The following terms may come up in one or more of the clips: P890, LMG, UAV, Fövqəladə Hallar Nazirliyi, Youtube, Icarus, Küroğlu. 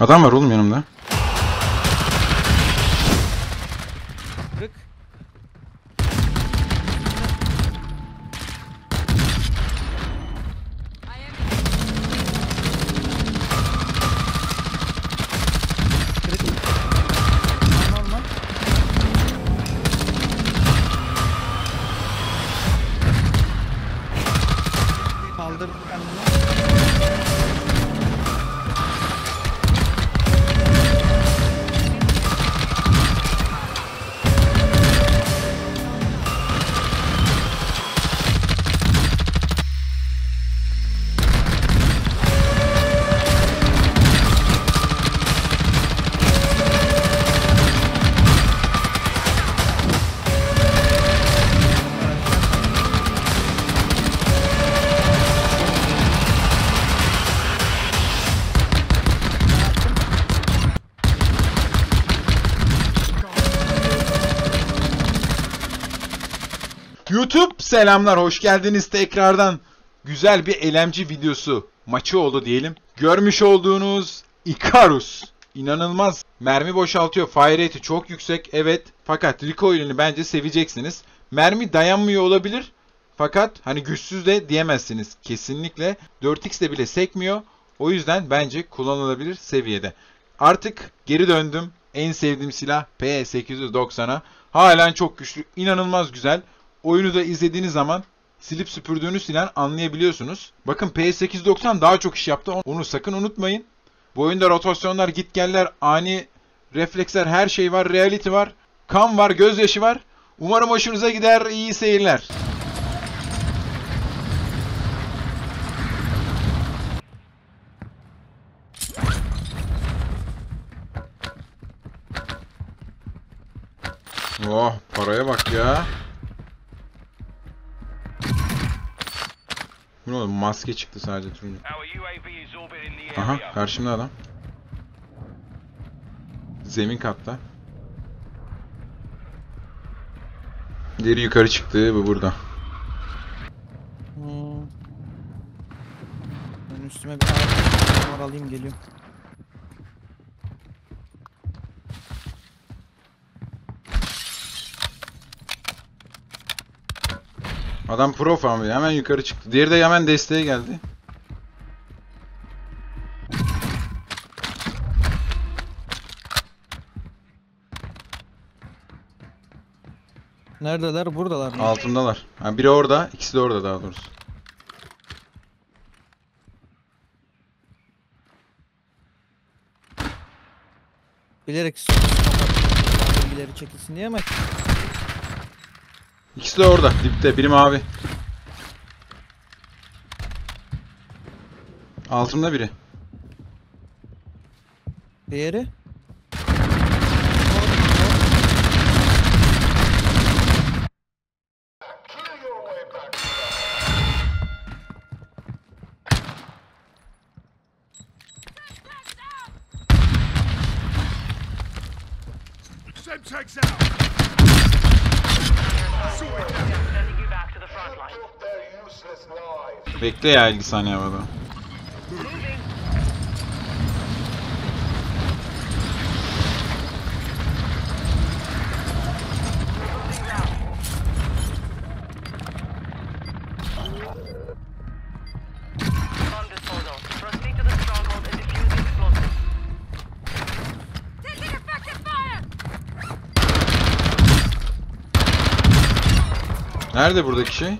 Adam var oğlum yanımda. Kırık. YouTube selamlar, hoş geldiniz tekrardan. Güzel bir LMG videosu maçı oldu diyelim. Görmüş olduğunuz Icarus inanılmaz mermi boşaltıyor. Fire rate'i çok yüksek, evet. Fakat recoil'ini bence seveceksiniz. Mermi dayanmıyor olabilir. Fakat hani güçsüz de diyemezsiniz kesinlikle. 4x de bile sekmiyor. O yüzden bence kullanılabilir seviyede. Artık geri döndüm. En sevdiğim silah P890'a. Halen çok güçlü, inanılmaz güzel. Oyunu da izlediğiniz zaman silip süpürdüğünüz silah anlayabiliyorsunuz. Bakın P890 daha çok iş yaptı. Onu sakın unutmayın. Bu oyunda rotasyonlar, gitgeller, ani refleksler, her şey var. Reality var. Kan var, gözyaşı var. Umarım hoşunuza gider. İyi seyirler. Oh, paraya bak ya. Ne oldu? Maske çıktı sadece turuncu. Aha, karşımda adam. Zemin katta. Deri yukarı çıktı, bu burada. Ben üstüme bir ağır alayım, geliyorum. Adam pro falan, hemen yukarı çıktı. Diğeri de hemen desteğe geldi. Neredeler? Buradalar mı? Altındalar. Ha, biri orada, ikisi de orada daha doğrusu. Bilerek ileri çekilsin diye ama... İkisi de orada, dipte. Biri mavi. Altımda biri. Diğeri? Bekle ya, 50 saniye var daha. Nerede buradaki şey?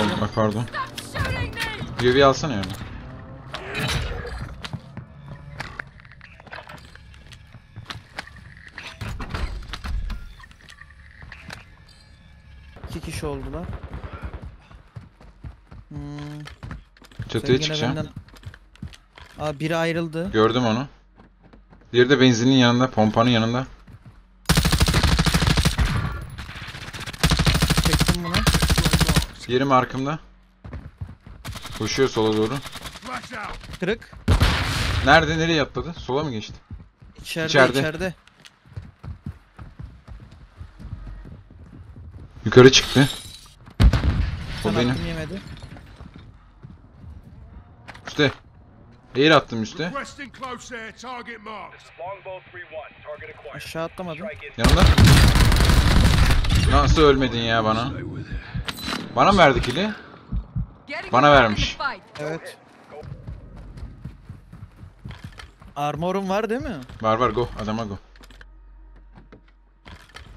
Oğlum pardon. UAV alsana yani. İki kişi oldular. Çatıya çıkacağım. Benden... Aa, biri ayrıldı. Gördüm onu. Diğeri de benzinin yanında, pompanın yanında. Yerim arkamda. Koşuyor sola doğru. Kırık. Nerede? Nereye atladı? Sola mı geçti? İçeride. Yukarı çıktı. O benim. Yemedi. Üste. Eğir attım üste. Aşağı atlamadım. Yanımda. Nasıl ölmedin ya bana? Bana mı verdi kili? Bana vermiş. Evet. Armor'um var değil mi? Var var, go adama go.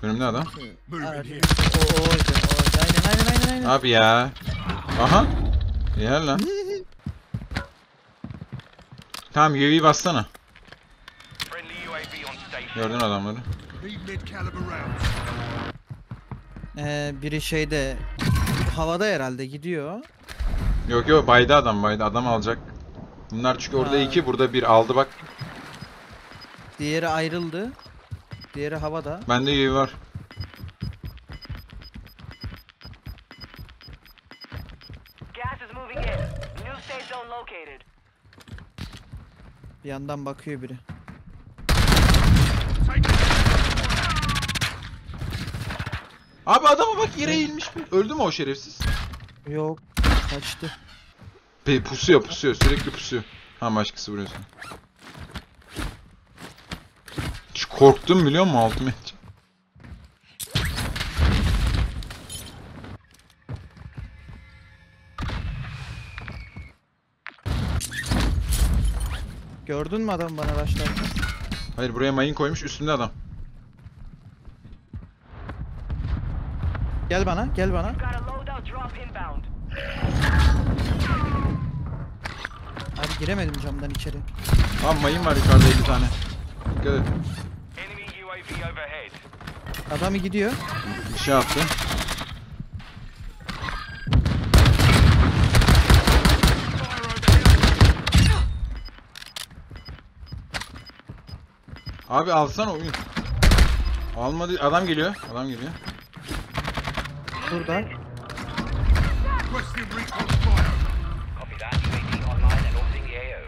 Önümde adam. Aynen. Abi ya. Aha. Gel lan. Tamam, UAV bassana. Gördün adamları. Biri şeyde havada herhalde gidiyor. Yok yok, bayda adam, bayda adam alacak. Bunlar çünkü orada iki, burada bir aldı bak. Diğeri ayrıldı. Diğeri havada. Bende iyi var. Bir yandan bakıyor biri. Abi adama bak, yere eğilmiş mi? Öldü mü o şerefsiz? Yok, kaçtı. Pusuyor, sürekli pusuyor. Ha, başkası vuruyorsun. Korktum biliyor musun, altıma edeceğim. Gördün mü adam bana başlarken? Hayır, buraya mayın koymuş, üstünde adam. Gel bana. Abi giremedim camdan içeri. Abi mayın var yukarıda 2 tane. Dikkat et. Adam gidiyor. Bir şey yaptı. Abi alsana oyun. Almadı. Adam geliyor. Burada.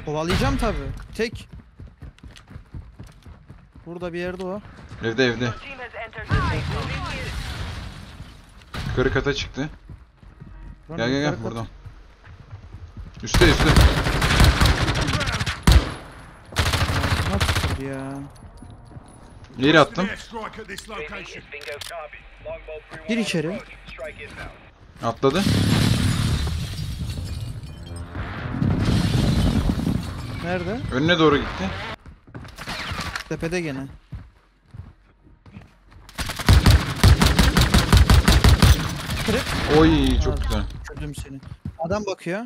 Kovalayacağım tabi. Tek. Burada bir yerde o. Evde. Yukarı kata çıktı. Gel buradan. Üste. Nasıl ya? Yeri attım. Gir içeri. Atladı. Nerede? Önüne doğru gitti. Tepede gene. Oy, çok güzel. Gördüm seni. Adam bakıyor.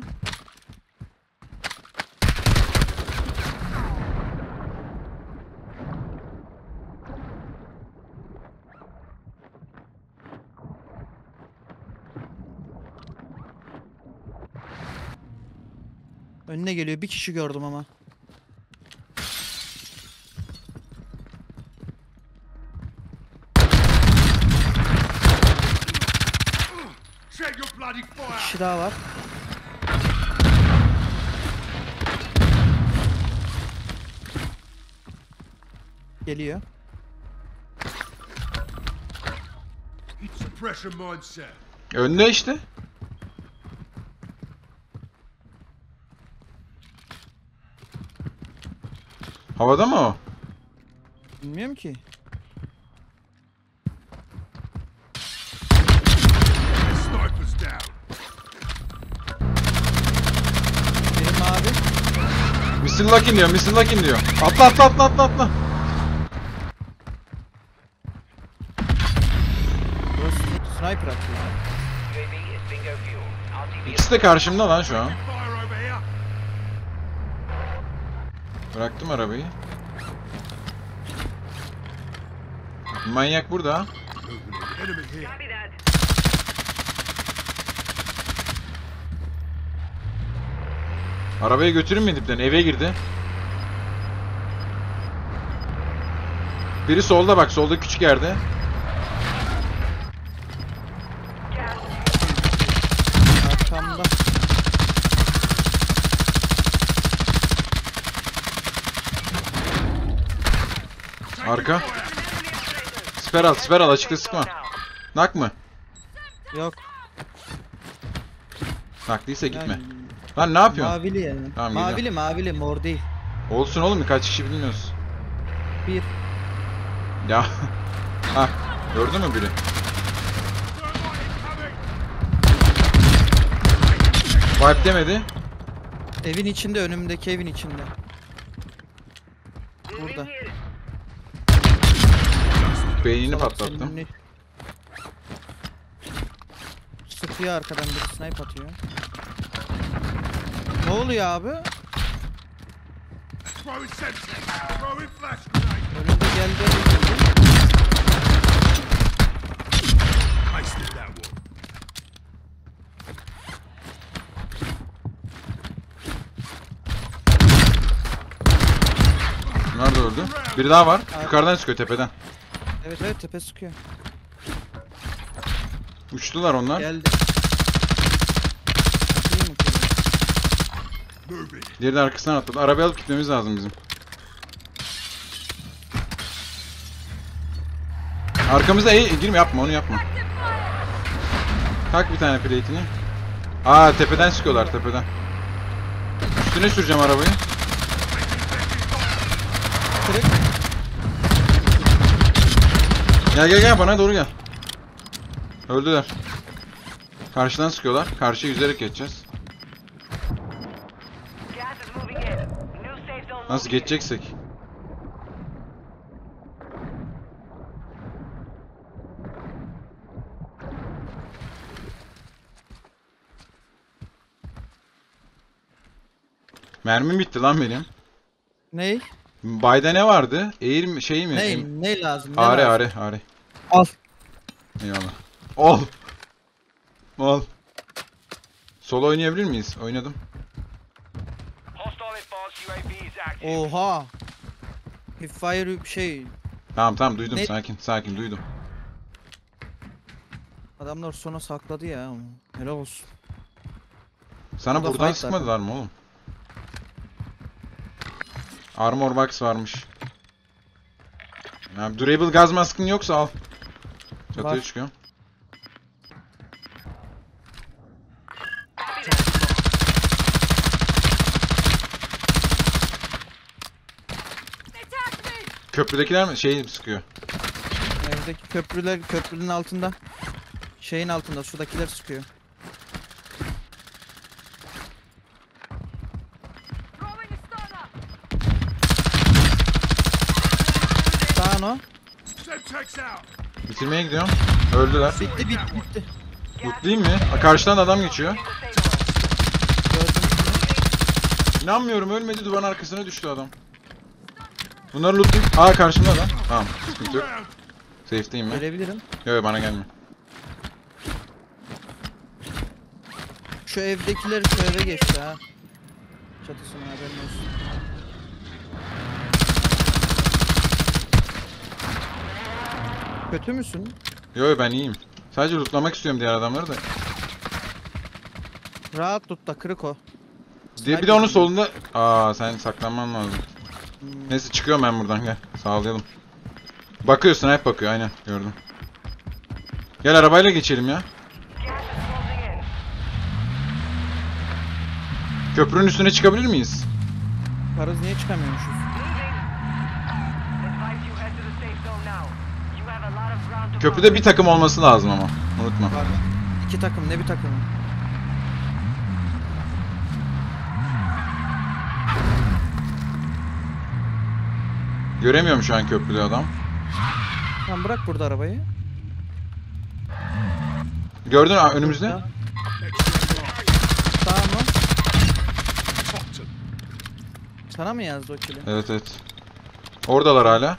Önüne geliyor. Bir kişi gördüm ama. Bir kişi daha var. Geliyor. Önde işte. Havada mı o? Bilmiyorum ki. Missile lock in diyor. Atla. Sniper attı. İkisi de karşımda lan şu an. Bıraktım arabayı. Manyak burada. Arabaya götürün mü dipten? Eve girdi. Biri solda bak. Solda küçük yerde. Arkamda. Arka. Siper al. Açıkta sıkma. Nak mı? Yok. Nak değilse gitme. Lan ne yapıyorsun? Mavili yani. Tamam, mavili gidiyorum. Mavili mor değil. Olsun oğlum, birkaç kişi bilmiyoruz. Bir. Ya. Ha, gördün mü biri? Wipe demedi. Evin içinde, önümdeki evin içinde. Burada. Beynini patlattım. Sıkıyor arkadan, bir sniper atıyor. Ne oluyor abi? Önümde geldi. Nerede öldü? Biri daha var. Abi. Yukarıdan çıkıyor, tepeden. Evet evet, tepe sıkıyor. Uçtular onlar. Geldi. Diğeri de arkasından atladı. Arabayı alıp gitmemiz lazım bizim. Arkamızda girme, yapma onu, yapma. Tak bir tane plate'ini. Aa, tepeden çıkıyorlar, tepeden. Üstüne süreceğim arabayı. Kırık. Gel gel gel, bana doğru gel. Öldüler. Karşıdan sıkıyorlar. Karşıya yüzerek geçeceğiz. Nasıl geçeceksek? Mermim bitti lan benim. Ney? Bayda ne vardı? Eğir şey mi? Ne lazım? Are. Al. Eyvallah. Ol. Solo oynayabilir miyiz? Oynadım. Oha. Hifire bir şey. Tamam duydum, sakin duydum. Adamlar sona sakladı ya. Helal olsun. Sana o buradan sıkmadılar mı oğlum? Armor box varmış. Ya, durable gaz maskın yoksa al. Çatıya çıkıyorum. Köprüdekiler mi? Şey sıkıyor. Evdeki köprüler, köprünün altında. Şeyin altında, şuradakiler sıkıyor. Sağ ol. Bitirmeye gidiyorum. Öldüler. Bitti. Mutluyum mi? Karşıdan adam geçiyor. İnanmıyorum, ölmedi, duvarın arkasına düştü adam. Bunları lootlayayım. Aa, karşımda lan. Tamam. Sıkıntı yok. Safe'deyim ben. Görebilirim. Yok, bana gelme. Şu evdekiler şu eve geçti ha. Çatısına haberin olsun. Kötü müsün? Yok, ben iyiyim. Sadece lootlamak istiyorum diğer adamları da. Rahat lootla, kırık o. Bir de onun solunda... Aa, sen saklanman lazım. Neyse, çıkıyorum ben buradan, gel sağlayalım. Bakıyorsun, hep bakıyor, aynen gördüm. Gel arabayla geçelim ya. Köprünün üstüne çıkabilir miyiz? Karız, niye çıkamıyormuşuz? Köprüde bir takım olması lazım ama, unutma. İki takım, ne bir takım? Göremiyorum şu an köprülü adam. Tamam, bırak burada arabayı. Gördün mü önümüzde? Tamam. Sana mı yazdı o kili? Evet. Oradalar hala.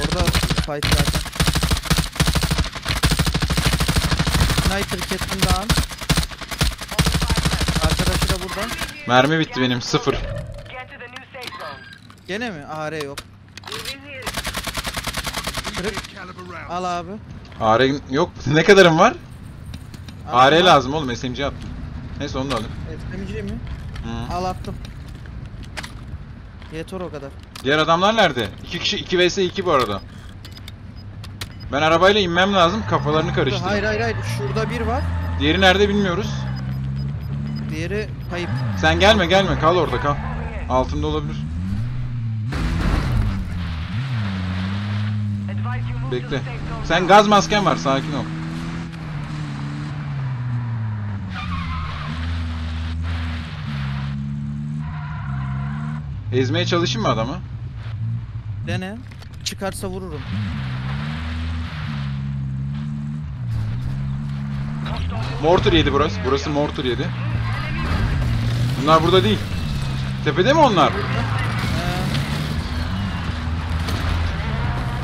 Orada fight zaten. Sniper kesin daha. Arkadaşı da buradan. Mermi bitti benim, 0. Gene mi? AR yok. Kırık. Al abi. AR yok. Ne kadarım var? AR lazım oğlum. SMG attım. Neyse, onu da alayım. SMG mi? Hı. Al, attım. Yeter o kadar. Diğer adamlar nerede? 2 kişi, 2 vs 2 bu arada. Ben arabayla inmem lazım. Kafalarını karıştırdım. Hayır. Şurada bir var. Diğeri nerede bilmiyoruz. Diğeri kayıp. Sen gelme gelme, kal orada kal. Altında olabilir. Bekle. Sen gaz masken var, sakin ol. Ezmeye çalışayım mı adamı? Dene. Çıkarsa vururum. Mortar yedi burası. Burası mortar yedi. Bunlar burada değil. Tepede mi onlar?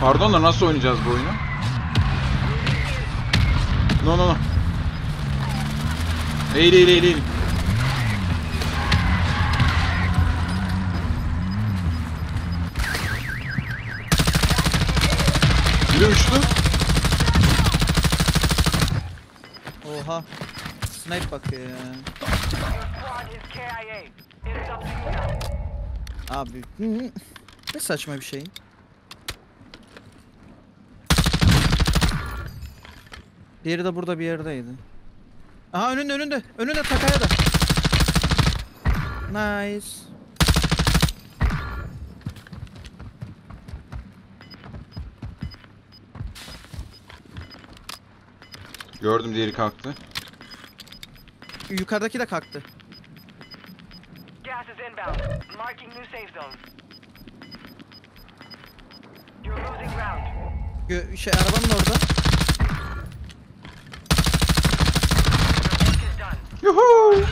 Pardon da nasıl oynayacağız bu oyunu? No no no. Eğil eğil eğil eğil. Biri uçtu. Oha. Snipe bakıyor ya. Abi. Ne saçma bir şey. Diğeri de burada bir yerdeydi. Aha önünde önünde. Önünde takaya da. Nice. Gördüm, diğeri kalktı. Yukarıdaki de kalktı. Şey arabanın orada. Yuhuu.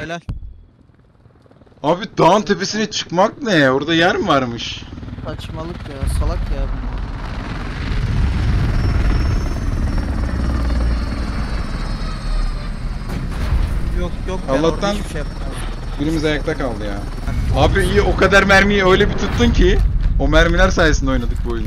Helal. Abi dağın tepesine çıkmak ne ya? Orada yer mi varmış? Saçmalık ya, salak ya bunlar. Yok yok. Allah'tan şey birimiz ayakta kaldı ya. Abi iyi, o kadar mermiyi öyle bir tuttun ki o mermiler sayesinde oynadık bu oyunu.